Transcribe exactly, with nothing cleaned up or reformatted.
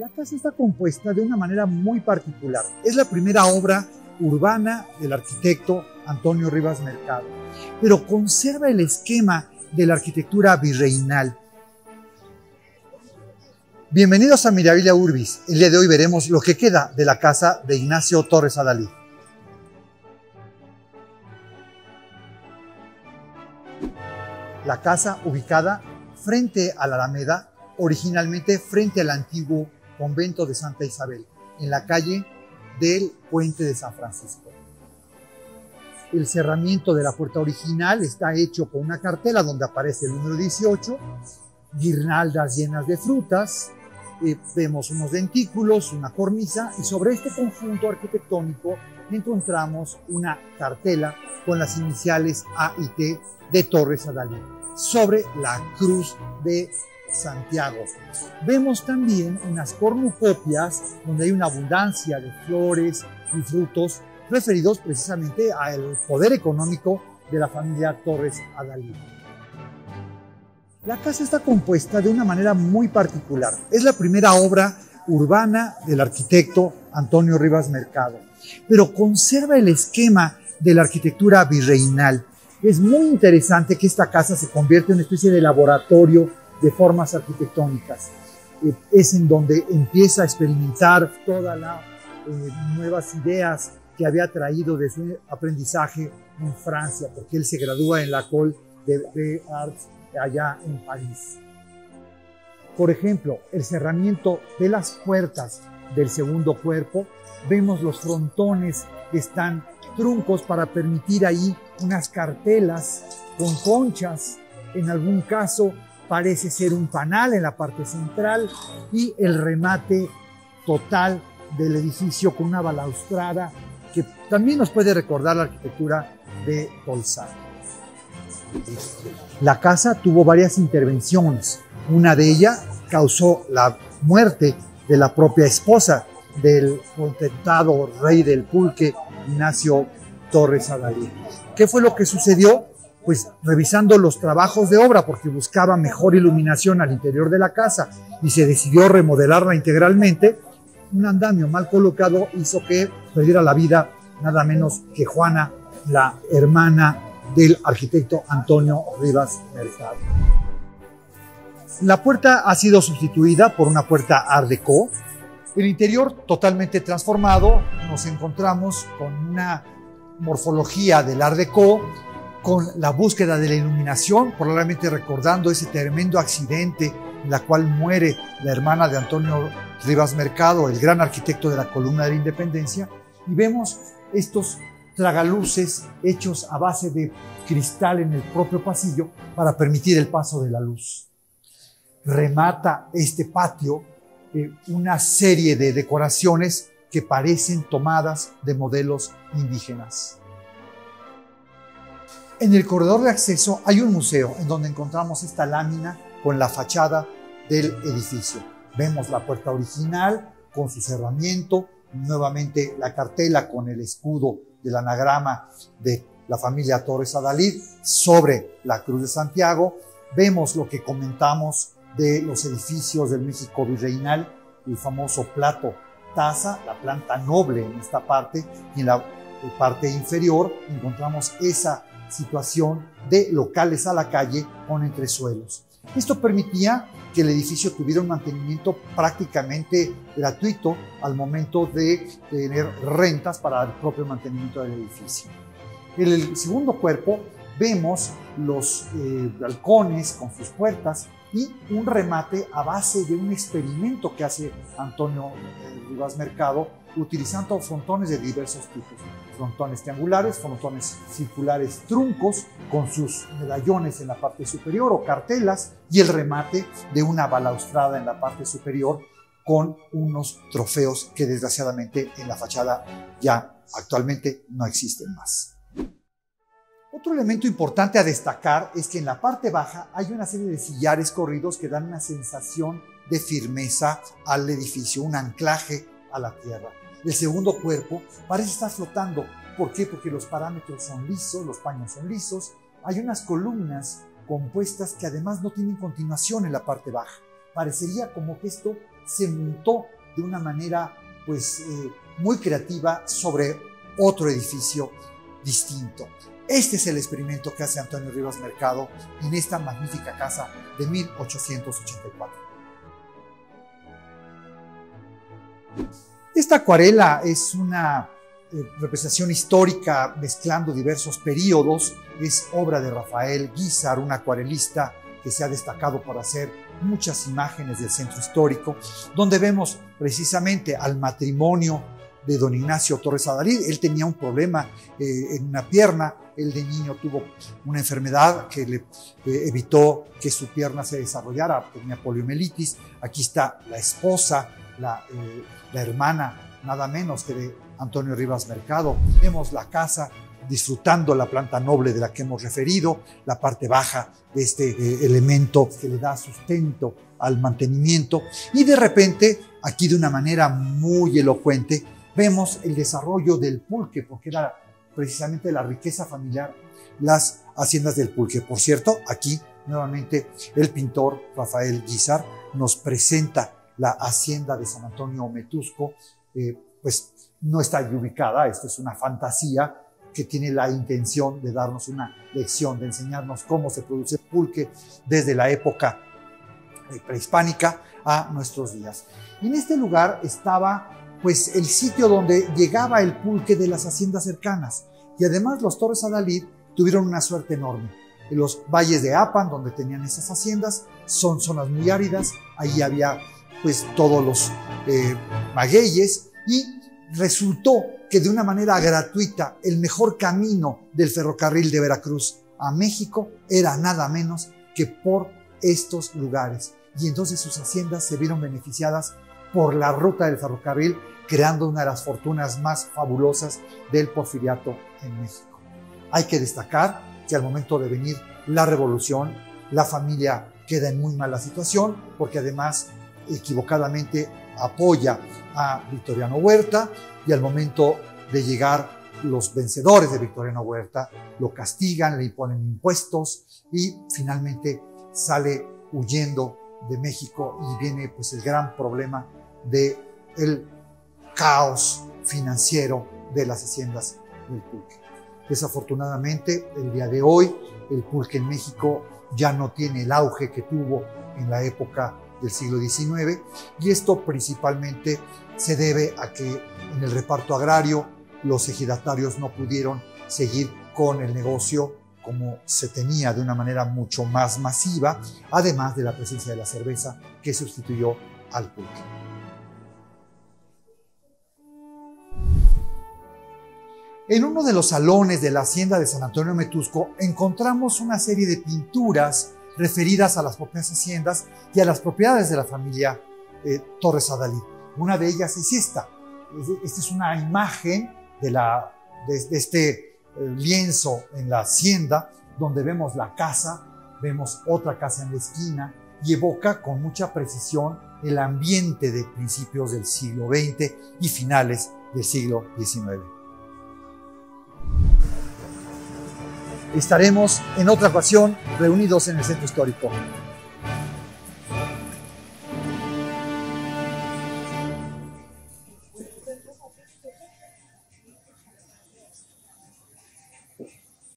La casa está compuesta de una manera muy particular. Es la primera obra urbana del arquitecto Antonio Rivas Mercado, pero conserva el esquema de la arquitectura virreinal. Bienvenidos a Mirabilia Urbis. El día de hoy veremos lo que queda de la casa de Ignacio Torres Adalid. La casa, ubicada frente a la Alameda, originalmente frente al antiguo convento de Santa Isabel, en la calle del Puente de San Francisco. El cerramiento de la puerta original está hecho con una cartela donde aparece el número dieciocho, guirnaldas llenas de frutas, eh, vemos unos dentículos, una cornisa, y sobre este conjunto arquitectónico encontramos una cartela con las iniciales A y T de Torres Adalid sobre la cruz de Santiago. Vemos también unas cornucopias donde hay una abundancia de flores y frutos referidos precisamente al poder económico de la familia Torres Adalid. La casa está compuesta de una manera muy particular. Es la primera obra urbana del arquitecto Antonio Rivas Mercado, pero conserva el esquema de la arquitectura virreinal. Es muy interesante que esta casa se convierta en una especie de laboratorio de formas arquitectónicas. Es en donde empieza a experimentar todas las eh, nuevas ideas que había traído de su aprendizaje en Francia, porque él se gradúa en la École de Beaux Arts allá en París. Por ejemplo, el cerramiento de las puertas del segundo cuerpo, vemos los frontones que están truncos para permitir ahí unas cartelas con conchas, en algún caso parece ser un panal en la parte central, y el remate total del edificio con una balaustrada que también nos puede recordar la arquitectura de Tolsá. La casa tuvo varias intervenciones. Una de ellas causó la muerte de la propia esposa del contentado rey del pulque, Ignacio Torres Adalid. ¿Qué fue lo que sucedió? Pues revisando los trabajos de obra, porque buscaba mejor iluminación al interior de la casa y se decidió remodelarla integralmente, un andamio mal colocado hizo que perdiera la vida nada menos que Juana, la hermana del arquitecto Antonio Rivas Mercado. La puerta ha sido sustituida por una puerta Art Deco. El interior totalmente transformado, nos encontramos con una morfología del Art Deco, con la búsqueda de la iluminación, probablemente recordando ese tremendo accidente en la cual muere la hermana de Antonio Rivas Mercado, el gran arquitecto de la Columna de la Independencia, y vemos estos tragaluces hechos a base de cristal en el propio pasillo para permitir el paso de la luz. Remata este patio eh, una serie de decoraciones que parecen tomadas de modelos indígenas. En el corredor de acceso hay un museo en donde encontramos esta lámina con la fachada del edificio. Vemos la puerta original con su cerramiento, nuevamente la cartela con el escudo del anagrama de la familia Torres Adalid sobre la Cruz de Santiago. Vemos lo que comentamos de los edificios del México virreinal, el famoso plato taza, la planta noble en esta parte, y en la parte inferior encontramos esa situación de locales a la calle con entresuelos. Esto permitía que el edificio tuviera un mantenimiento prácticamente gratuito al momento de tener rentas para el propio mantenimiento del edificio. En el segundo cuerpo vemos los eh, balcones con sus puertas y un remate a base de un experimento que hace Antonio eh, Rivas Mercado, utilizando frontones de diversos tipos, frontones triangulares, frontones circulares, truncos con sus medallones en la parte superior o cartelas, y el remate de una balaustrada en la parte superior con unos trofeos que desgraciadamente en la fachada ya actualmente no existen más. Otro elemento importante a destacar es que en la parte baja hay una serie de sillares corridos que dan una sensación de firmeza al edificio, un anclaje a la tierra. El segundo cuerpo parece estar flotando. ¿Por qué? Porque los parámetros son lisos, los paños son lisos, hay unas columnas compuestas que además no tienen continuación en la parte baja. Parecería como que esto se montó de una manera pues, eh, muy creativa sobre otro edificio distinto. Este es el experimento que hace Antonio Rivas Mercado en esta magnífica casa de mil ochocientos ochenta y cuatro. Esta acuarela es una eh, representación histórica mezclando diversos periodos. Es obra de Rafael Guízar, un acuarelista que se ha destacado por hacer muchas imágenes del Centro Histórico, donde vemos precisamente al matrimonio de don Ignacio Torres Adalid. Él tenía un problema eh, en una pierna, él de niño tuvo una enfermedad que le eh, evitó que su pierna se desarrollara, tenía poliomielitis. Aquí está la esposa, la, eh, la hermana, nada menos que de Antonio Rivas Mercado. Vemos la casa disfrutando la planta noble de la que hemos referido, la parte baja de este eh, elemento que le da sustento al mantenimiento, y de repente, aquí de una manera muy elocuente, vemos el desarrollo del pulque, porque era precisamente la riqueza familiar, las haciendas del pulque. Por cierto, aquí nuevamente el pintor Rafael Guízar nos presenta la hacienda de San Antonio Ometusco. Eh, pues no está ubicada, esto es una fantasía que tiene la intención de darnos una lección, de enseñarnos cómo se produce el pulque desde la época prehispánica a nuestros días. Y en este lugar estaba pues el sitio donde llegaba el pulque de las haciendas cercanas, y además los Torres Adalid tuvieron una suerte enorme. En los valles de Apan, donde tenían esas haciendas, son zonas muy áridas, ahí había pues todos los eh, magueyes, y resultó que de una manera gratuita el mejor camino del ferrocarril de Veracruz a México era nada menos que por estos lugares, y entonces sus haciendas se vieron beneficiadas por la ruta del ferrocarril, creando una de las fortunas más fabulosas del Porfiriato en México. Hay que destacar que al momento de venir la revolución, la familia queda en muy mala situación, porque además equivocadamente apoya a Victoriano Huerta, y al momento de llegar los vencedores de Victoriano Huerta lo castigan, le imponen impuestos, y finalmente sale huyendo de México, y viene pues el gran problema del caos financiero de las haciendas del pulque. Desafortunadamente, el día de hoy, el pulque en México ya no tiene el auge que tuvo en la época del siglo diecinueve, y esto principalmente se debe a que en el reparto agrario los ejidatarios no pudieron seguir con el negocio como se tenía, de una manera mucho más masiva, además de la presencia de la cerveza, que sustituyó al pulque. En uno de los salones de la hacienda de San Antonio Ometusco encontramos una serie de pinturas referidas a las propias haciendas y a las propiedades de la familia eh, Torres Adalid. Una de ellas es esta. Esta es una imagen de, la, de, de este... lienzo en la hacienda, donde vemos la casa, vemos otra casa en la esquina, y evoca con mucha precisión el ambiente de principios del siglo veinte y finales del siglo diecinueve. Estaremos en otra ocasión reunidos en el Centro Histórico.